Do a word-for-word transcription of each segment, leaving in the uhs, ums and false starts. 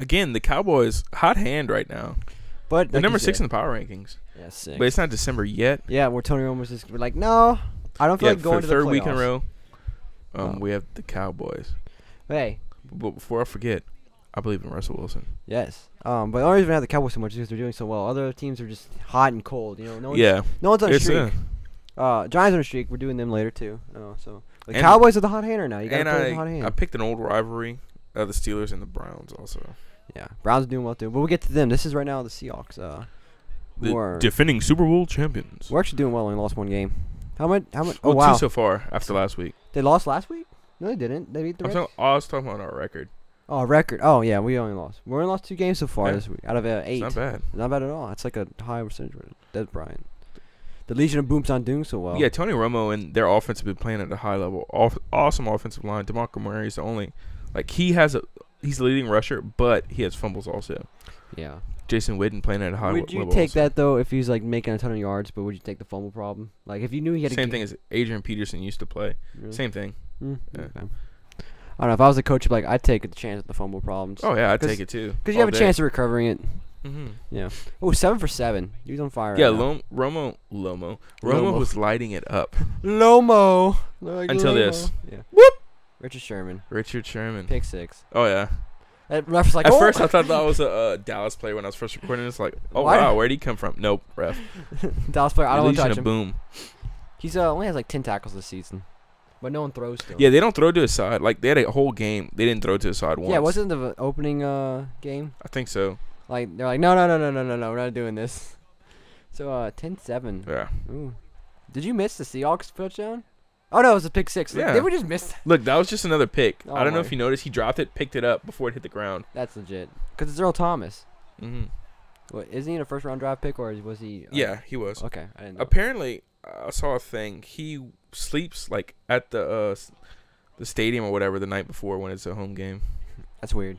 Again, the Cowboys, hot hand right now. But They're like number six in the power rankings. Yeah, six. But it's not December yet. Yeah, where Tony Romo's just like, no, I don't feel yeah, like going to the playoffs. For the third week in a row, um, oh. we have the Cowboys. Hey. But before I forget, I believe in Russell Wilson. Yes. Um, but I don't even have the Cowboys so much because they're doing so well. Other teams are just hot and cold. You know, no one's, yeah. no one's on a streak. A uh, Giants on a streak. We're doing them later, too. Oh, so The and Cowboys are the hot hander now. You got to play I, the hot hand. I picked an old rivalry. Uh, the Steelers and the Browns also. Yeah, Browns are doing well, too. But we'll get to them. This is right now the Seahawks. Uh, who the are defending Super Bowl champions. We're actually doing well. We lost one game. How much? How much? Oh, well, wow. Two so far after last week. They lost last week? No, they didn't. They beat the Reds. I was talking about our record. Oh, record. Oh, yeah, we only lost. We only lost two games so far yeah. this week out of uh, eight. It's not bad. Not bad at all. It's like a high percentage. That's Brian. The Legion of Boom's not doing so well. Yeah, Tony Romo and their offense have been playing at a high level. Off awesome offensive line. DeMarco Murray is the only. Like, he has a. He's the leading rusher, but he has fumbles also. Yeah. Jason Witten playing at a high level. Would you level take also. that, though, if he's, like, making a ton of yards, but would you take the fumble problem? Like, if you knew he had Same a. Same thing as Adrian Peterson used to play. Really? Same thing. Mm, yeah. Okay. I don't know. If I was a coach, I'd like, I'd take a chance at the fumble problems. Oh, yeah, I'd take it, too. Because you have a day. chance of recovering it. Mm-hmm. Yeah. Oh, seven for seven. He was on fire right Yeah, Lom Romo. Lomo. Romo Lomo. was lighting it up. Lomo. Like Until Lomo. this. Yeah. Whoop. Richard Sherman. Richard Sherman. Pick six. Oh, yeah. That ref's like, At oh. first, I thought that was a uh, Dallas player when I was first recording. It's like, oh, Why? wow, where'd he come from? Nope, ref. Dallas player, I don't want to touch him. Boom. He's uh, only has like ten tackles this season. But no one throws to him. Yeah, they don't throw to his side. Like, they had a whole game. They didn't throw to his side once. Yeah, wasn't it the opening uh, game? I think so. Like, they're like, no, no, no, no, no, no, no, we're not doing this. So, uh, ten seven. Yeah. Ooh. Did you miss the Seahawks touchdown? Oh, no, it was a pick six. Look, yeah. They were just missed. Look, that was just another pick. Oh, I don't my. know if you noticed. He dropped it, picked it up before it hit the ground. That's legit. Because it's Earl Thomas. Mm-hmm. What, isn't he in a first-round draft pick, or was he? Uh, yeah, he was. Okay, I didn't know. Apparently, I saw a thing. He sleeps, like, at the, uh, the stadium or whatever the night before when it's a home game. That's weird.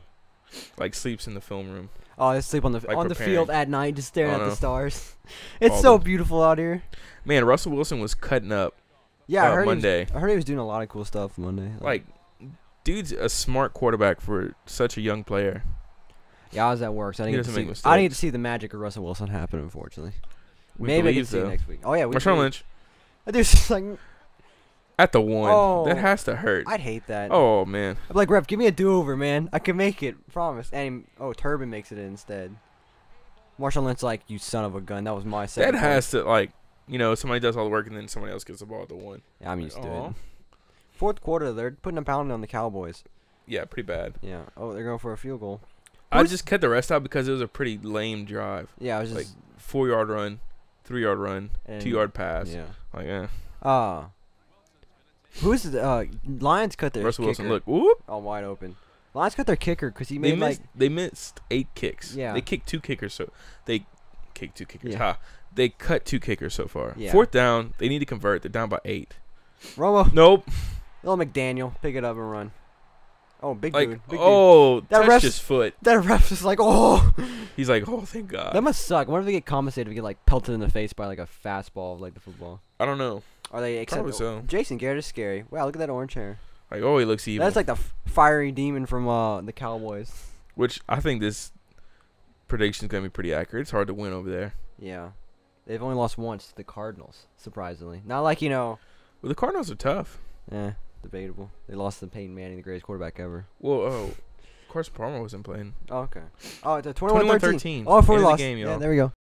Like, sleeps in the film room. Oh, I sleep on the like on preparing. the field at night, just staring oh, at no. the stars. It's All so the... beautiful out here. Man, Russell Wilson was cutting up. Yeah, uh, I heard Monday. He was, I heard he was doing a lot of cool stuff Monday. Like, like, dude's a smart quarterback for such a young player. Yeah, I was at work, so I didn't, get to, make see, I didn't get to see the magic of Russell Wilson happen, unfortunately. We Maybe I can see so. it next week. Oh, yeah. We Marshawn Lynch. That dude's just like... At the one. Oh, that has to hurt. I'd hate that. Oh, man. I'm like, Ref, give me a do-over, man. I can make it. Promise. And he, oh, Turbin makes it in instead. Marshawn Lynch like, you son of a gun. That was my second. That has play. to, like... You know, somebody does all the work, and then somebody else gets the ball at the one. Yeah, I'm used like, to Aw. it. Fourth quarter, they're putting a pound on the Cowboys. Yeah, pretty bad. Yeah. Oh, they're going for a field goal. I Who's just cut the rest out because it was a pretty lame drive. Yeah, it was like just... Like, four-yard run, three-yard run, two-yard pass. Yeah. Like, eh. Uh, who's the... Uh, Lions cut their Russell kicker. Wilson, look. Whoop. Oh, wide open. Lions cut their kicker because he made, they missed, like... They missed eight kicks. Yeah. They kicked two kickers, so... They kicked two kickers. Yeah. Ha. They cut two kickers so far. Yeah. Fourth down, they need to convert. They're down by eight. Romo. Nope. Little McDaniel, pick it up and run. Oh, big like, dude. Big oh, dude. That touched his foot. That ref's just like, oh. He's like, oh, thank God. That must suck. What if they get compensated if they get like pelted in the face by like a fastball of like the football? I don't know. Are they acceptable? Probably so. Jason Garrett is scary. Wow, look at that orange hair. Like, oh, he looks evil. That's like the fiery demon from uh, the Cowboys. Which I think this prediction is gonna be pretty accurate. It's hard to win over there. Yeah. They've only lost once to the Cardinals, surprisingly. Not like, you know... Well, the Cardinals are tough. Eh, debatable. They lost to Peyton Manning, the greatest quarterback ever. Well, oh, of course Palmer wasn't playing. Oh, okay. Oh, it's a twenty-one thirteen. Oh, before we lost. Game, yeah, there we go.